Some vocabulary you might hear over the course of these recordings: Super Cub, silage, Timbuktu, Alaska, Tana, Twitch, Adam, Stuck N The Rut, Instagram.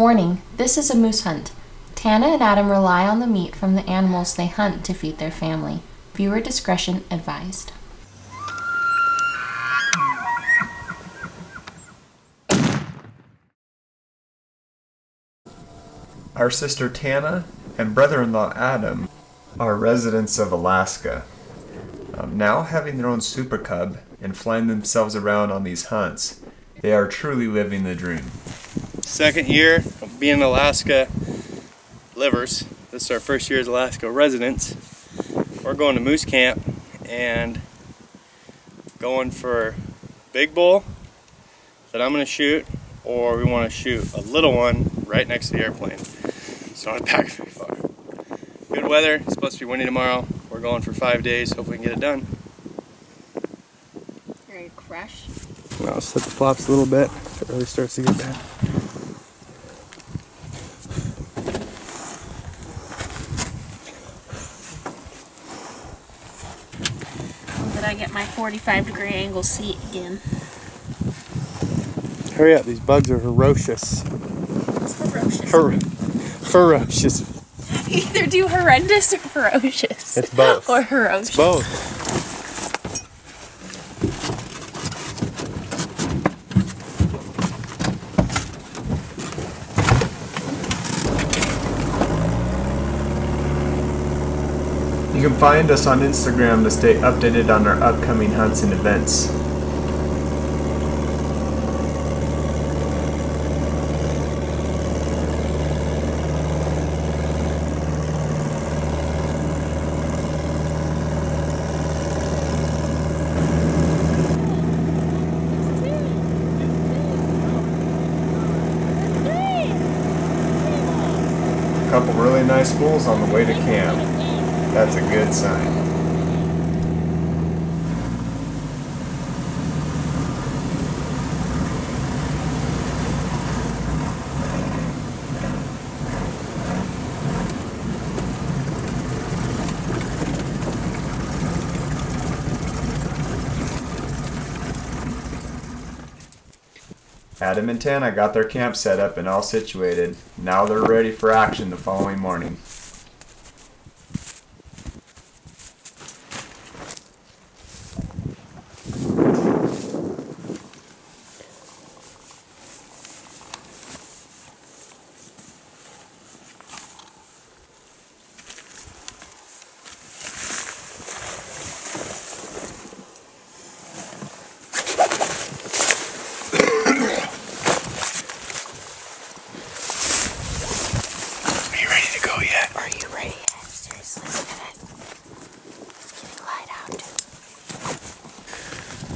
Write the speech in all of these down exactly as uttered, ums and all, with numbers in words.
Morning. This is a moose hunt. Tana and Adam rely on the meat from the animals they hunt to feed their family. Viewer discretion advised. Our sister Tana and brother-in-law Adam are residents of Alaska. Um, now having their own Super Cub and flying themselves around on these hunts, they are truly living the dream. Second year of being Alaska livers. This is our first year as Alaska residents. We're going to moose camp and going for big bull that I'm going to shoot, or we want to shoot a little one right next to the airplane. It's not back very far. Good weather. It's supposed to be windy tomorrow. We're going for five days. Hopefully we can get it done. You're going to crash? I'll slip the flops a little bit. It really starts to get bad. Did I get my forty-five degree angle seat again? Hurry up, these bugs are ferocious. It's ferocious. Her ferocious. Either do horrendous or ferocious. It's both. Or ferocious. It's both. You can find us on Instagram to stay updated on our upcoming hunts and events. A couple really nice bulls on the way to camp. That's a good sign. Adam and Tana got their camp set up and all situated. Now they're ready for action the following morning.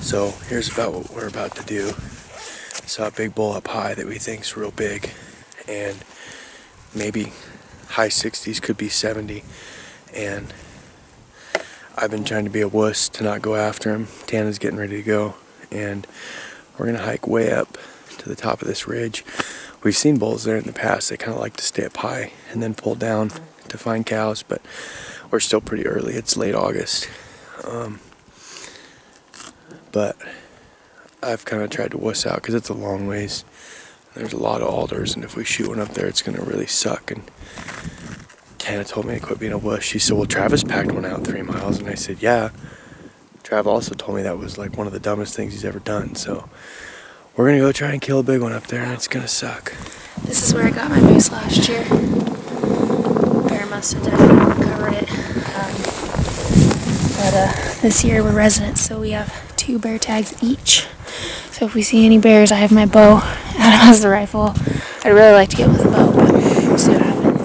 So here's about what we're about to do. Saw a big bull up high that we think's real big, and maybe high sixties, could be seventy. And I've been trying to be a wuss to not go after him. Tana's getting ready to go, and we're gonna hike way up to the top of this ridge. We've seen bulls there in the past. They kind of like to stay up high and then pull down to find cows, but we're still pretty early. It's late August. Um, But I've kind of tried to wuss out because it's a long ways. There's a lot of alders, and if we shoot one up there, it's going to really suck. And Tana told me to quit being a wuss. She said, well, Travis packed one out three miles. And I said, yeah. Trav also told me that was like one of the dumbest things he's ever done. So we're going to go try and kill a big one up there, and it's going to suck. This is where I got my moose last year. Bear must have definitely covered it. Um, but uh, this year we're residents, so we have two bear tags each. So if we see any bears, I have my bow. Adam has the rifle. I'd really like to get with a bow, but we'll see what happens.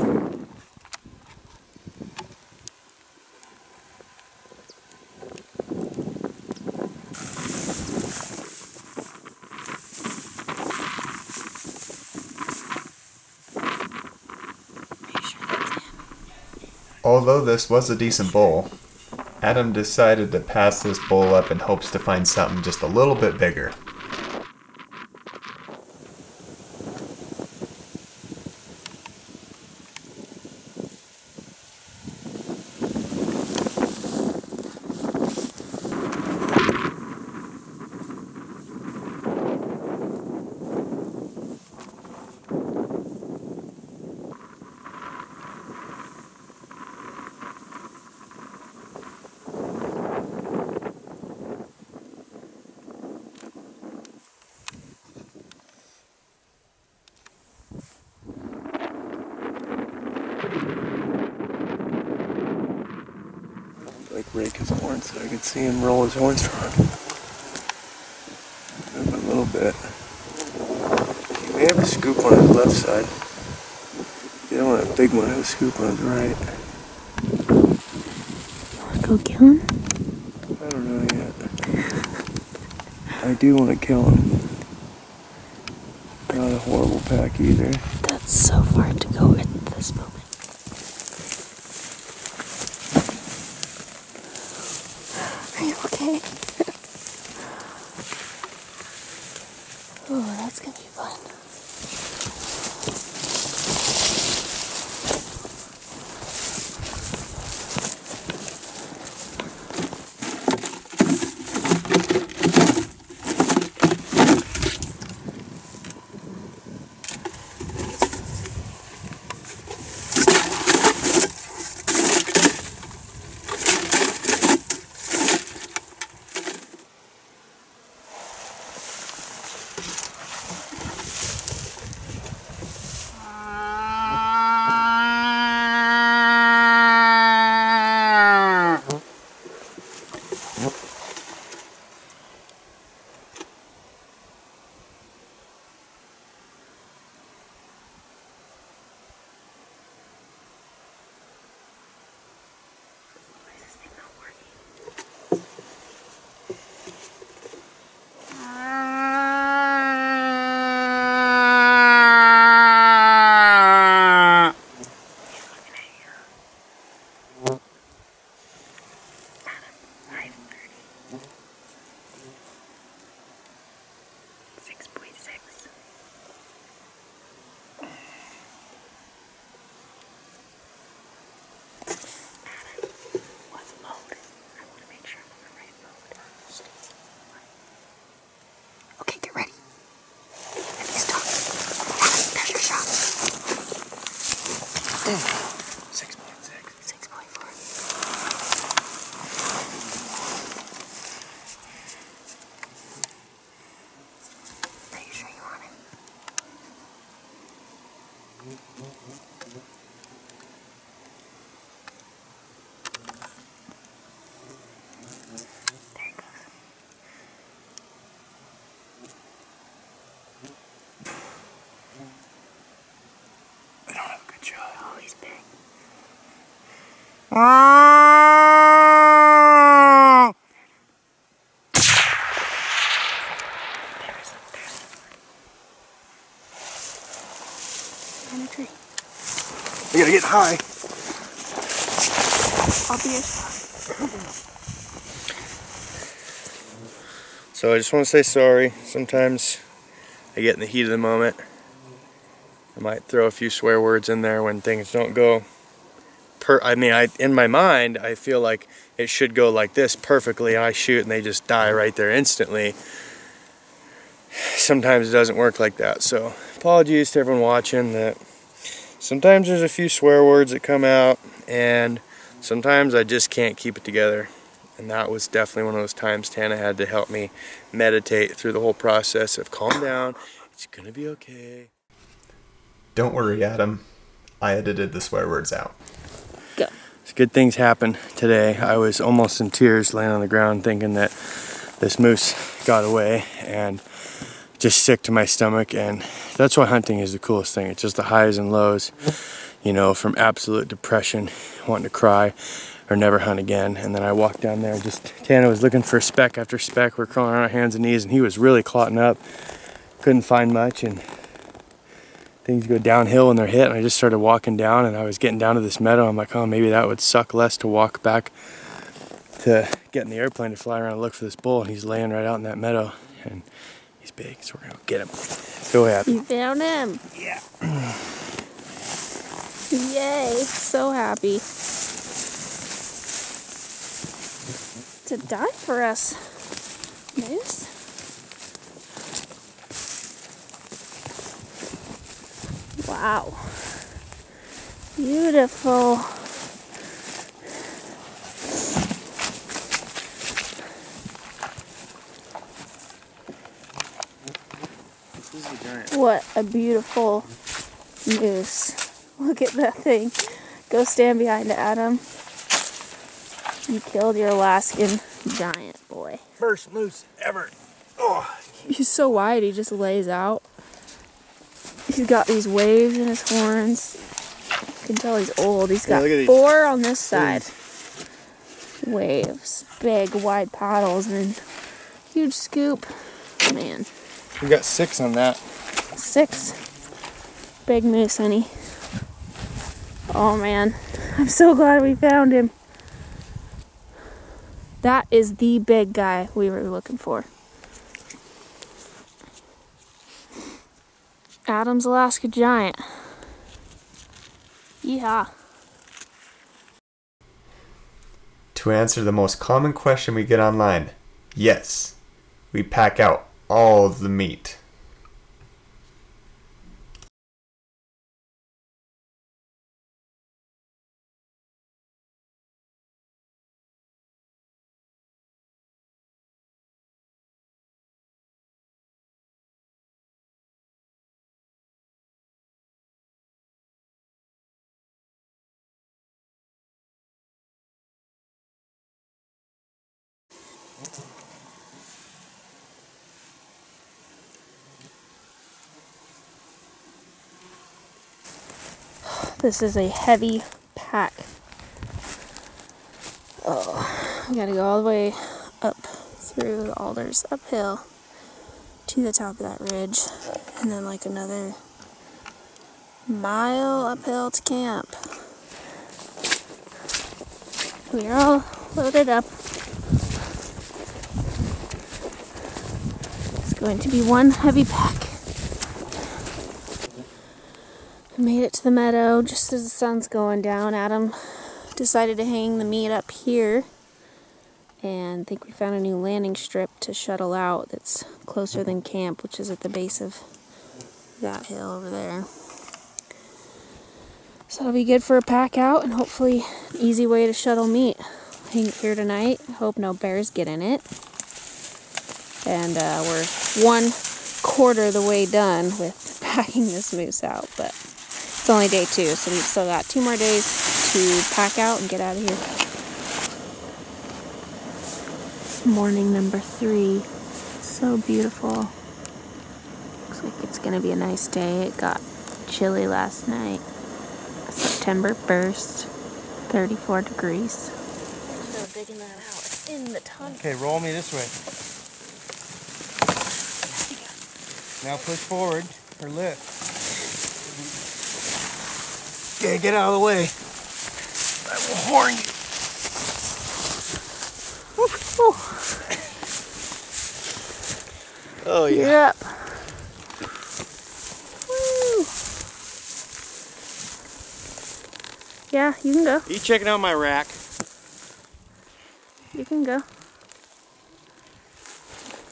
Although this was a decent bull, Adam decided to pass this bull up in hopes to find something just a little bit bigger. rake his horn so I could see him roll his horns around. Move a little bit. He may have a scoop on his left side. He didn't want a big one, he had a scoop on his right. Want to go kill him? I don't know yet. I do want to kill him. Not a horrible pack either. That's so far to go at this moment. Are you okay? Oh, that's gonna be fun. Ah! There's, there's. On the tree. We gotta get high. I'll be your So I just want to say sorry. Sometimes I get in the heat of the moment. I might throw a few swear words in there when things don't go. Per, I mean, I in my mind, I feel like it should go like this perfectly. I shoot and they just die right there instantly. Sometimes it doesn't work like that. So apologies to everyone watching that sometimes there's a few swear words that come out and sometimes I just can't keep it together. And that was definitely one of those times Tana had to help me meditate through the whole process of calm down. It's gonna be okay. Don't worry, Adam. I edited the swear words out. Good things happened today. I was almost in tears laying on the ground thinking that this moose got away and just sick to my stomach. And that's why hunting is the coolest thing. It's just the highs and lows, you know, from absolute depression, wanting to cry or never hunt again. And then I walked down there, just Tana was looking for speck after speck. We're crawling on our hands and knees and he was really clotting up. Couldn't find much and things go downhill when they're hit, and I just started walking down, and I was getting down to this meadow. I'm like, oh, maybe that would suck less to walk back to get in the airplane to fly around and look for this bull, and he's laying right out in that meadow, and he's big, so we're gonna get him. So happy. You found him. Yeah. Yay, so happy. To die for us, moose. Wow, beautiful. This is a giant. What a beautiful moose. Look at that thing. Go stand behind it, Adam. You killed your Alaskan giant boy. First moose ever. Oh. He's so wide, he just lays out. He's got these waves in his horns. You can tell he's old. He's got yeah, four on this side. Ooh. Waves. Big, wide paddles, and then huge scoop. Man. We got six on that. Six. Big moose, honey. Oh, man. I'm so glad we found him. That is the big guy we were looking for. Adam's Alaska Giant. Yeehaw. To answer the most common question we get online, yes, we pack out all of the meat. This is a heavy pack. Oh, I gotta go all the way up through the alders, uphill to the top of that ridge, and then like another mile uphill to camp. We're all loaded up. It's going to be one heavy pack. Made it to the meadow just as the sun's going down. Adam decided to hang the meat up here, and I think we found a new landing strip to shuttle out that's closer than camp, which is at the base of that hill over there. So it'll be good for a pack out and hopefully an easy way to shuttle meat. Hang it here tonight. Hope no bears get in it. And uh, we're one quarter of the way done with packing this moose out, but it's only day two, so we've still got two more days to pack out and get out of here. Morning number three. So beautiful. Looks like it's gonna be a nice day. It got chilly last night. September first, thirty-four degrees. I'm still digging that out. It's in the tunnel. Okay, roll me this way. Now push forward or lift. Okay, get out of the way. I will horn you. Woo, woo. Oh, yeah. Yep. Woo. Yeah, you can go. Are you checking out my rack? You can go.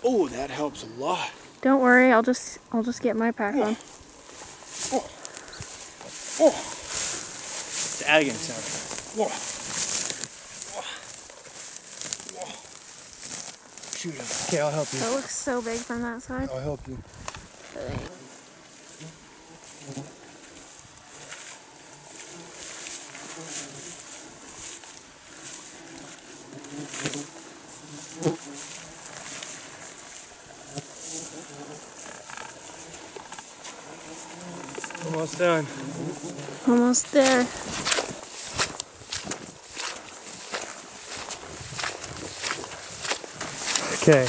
Oh, that helps a lot. Don't worry, I'll just I'll just get my pack on. Oh. Oh. Add again, sound. Whoa. Whoa. Whoa. Shoot him. Okay, I'll help you. That looks so big from that side. I'll help you. Okay. Almost done. Almost there. Okay,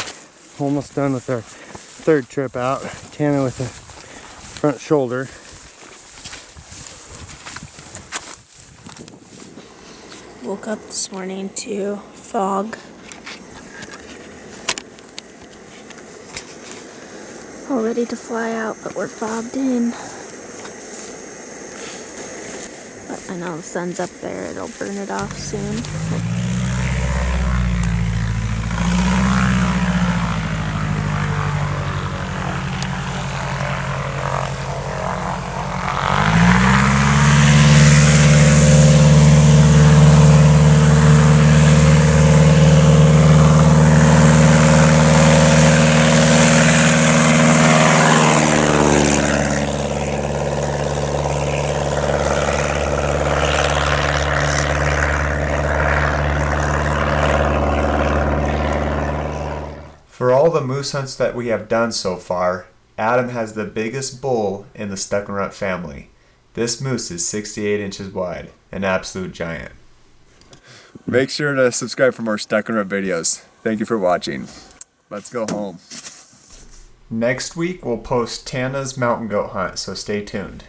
almost done with our third trip out. Tanner with the front shoulder. Woke up this morning to fog. All ready to fly out, but we're fogged in. But I know the sun's up there, it'll burn it off soon. all the moose hunts that we have done so far, Adam has the biggest bull in the Stuck N Rut family. This moose is sixty-eight inches wide, an absolute giant. Make sure to subscribe for more Stuck N Rut videos. Thank you for watching. Let's go home. Next week we'll post Tana's mountain goat hunt, so stay tuned.